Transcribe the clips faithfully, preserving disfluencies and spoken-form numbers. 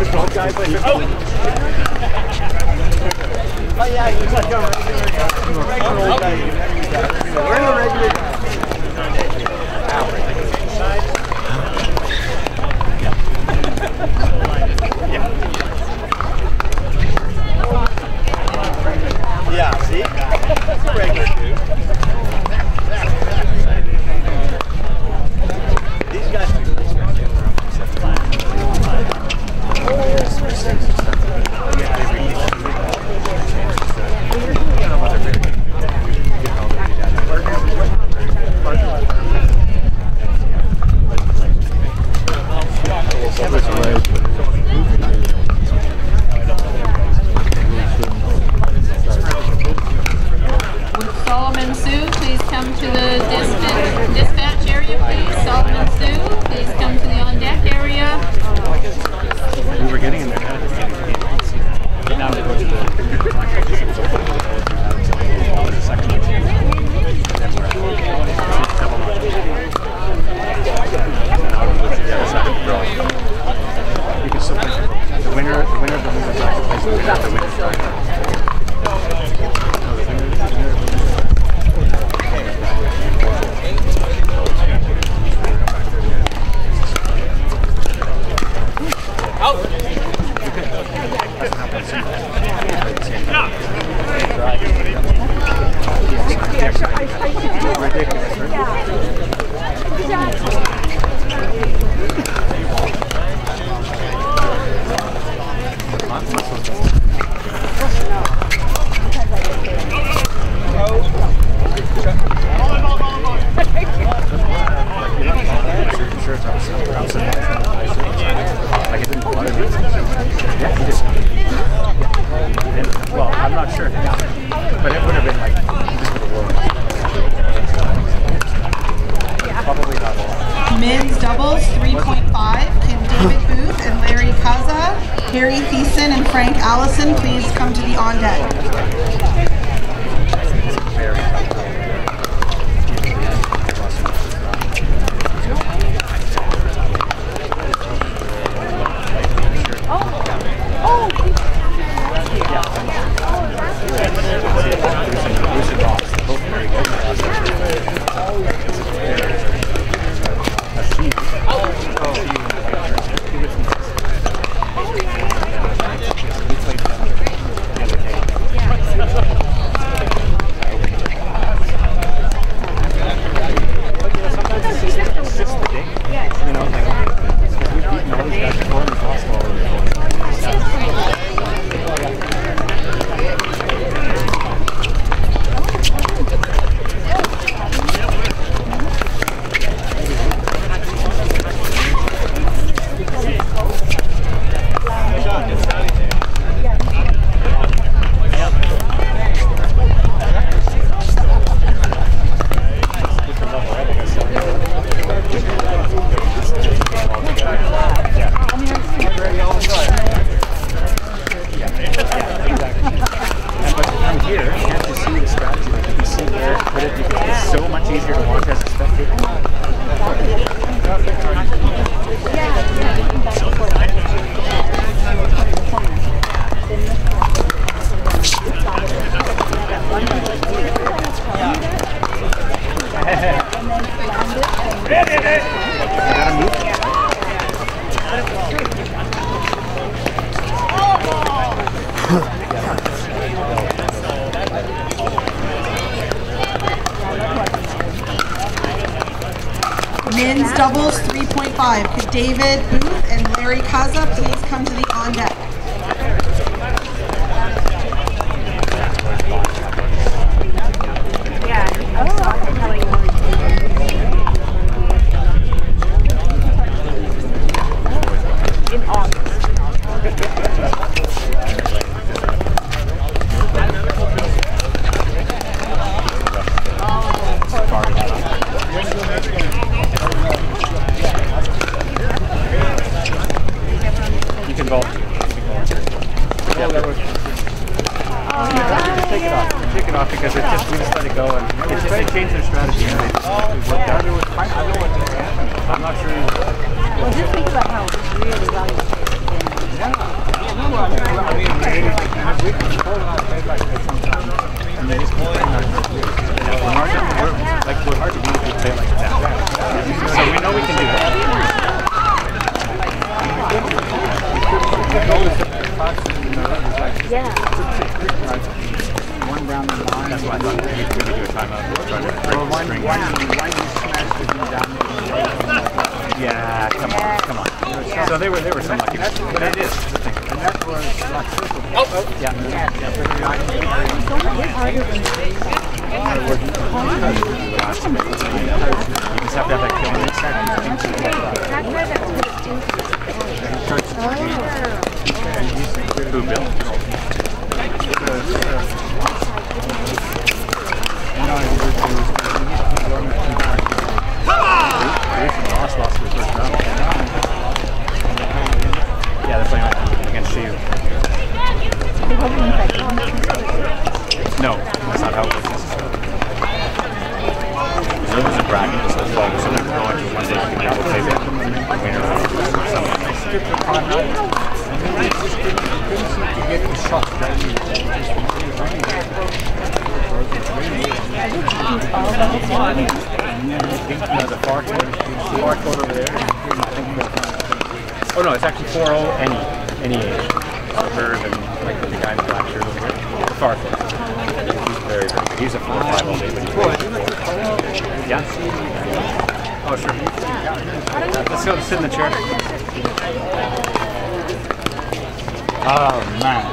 Oh yeah, he's like a regular guy. We're in a regular guy. Yeah, see? That's a regular dude. These guys do this right here. Oh, yes, we're six. Men's doubles, three point five, can David Booth and Larry Kaza, Gary Thiessen and Frank Allison please come to the on deck. Men's doubles three point five. Could David Booth and Larry Kaza please come to the on deck? I'm not sure. Well, just think about how it's really valuable. Yeah. One round of nine. That's why I thought we could do a timeout. Try to break the string. Why do you smash the thing down? Yeah, come on, come on. So they were, they were so lucky. That is the thing. And that's where it's yeah. You just have to have that kill in a second. Who, Bill? Lost, lost his first round. Yeah, they're playing against you. No, that's not how it works. There's a bracket, so folks are going to one day you can play that. Oh no, it's actually four oh any. Any age. So Herb and like the guy in the black shirt over there. Far from he's very, very good. He's a four or five all day, but he's yeah. yeah. Oh sure. Let's go sit in the chair. Oh man.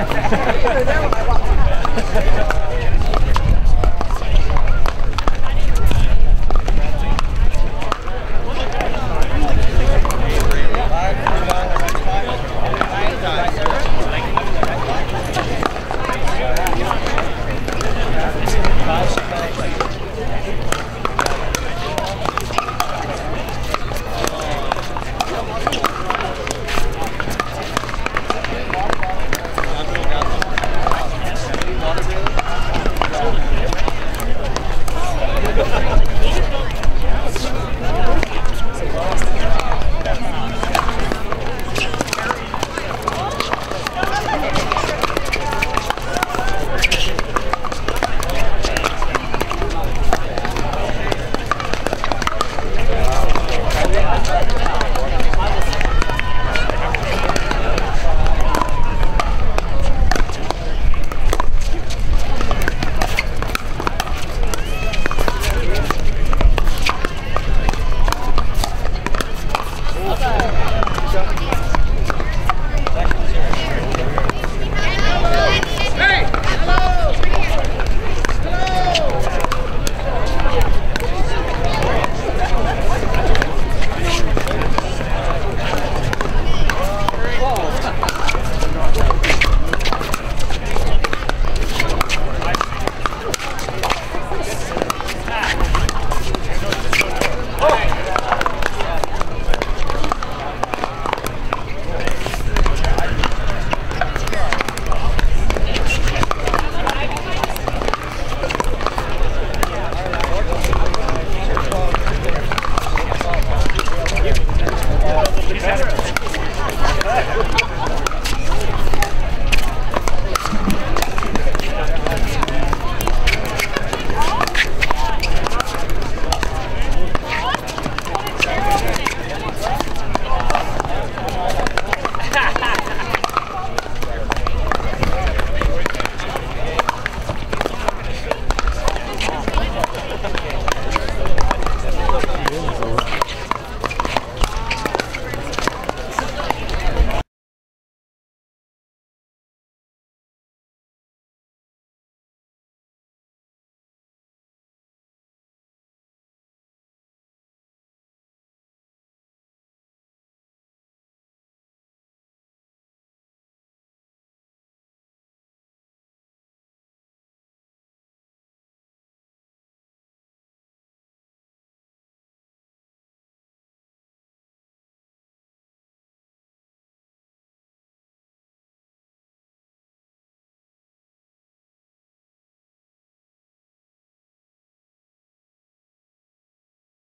Five,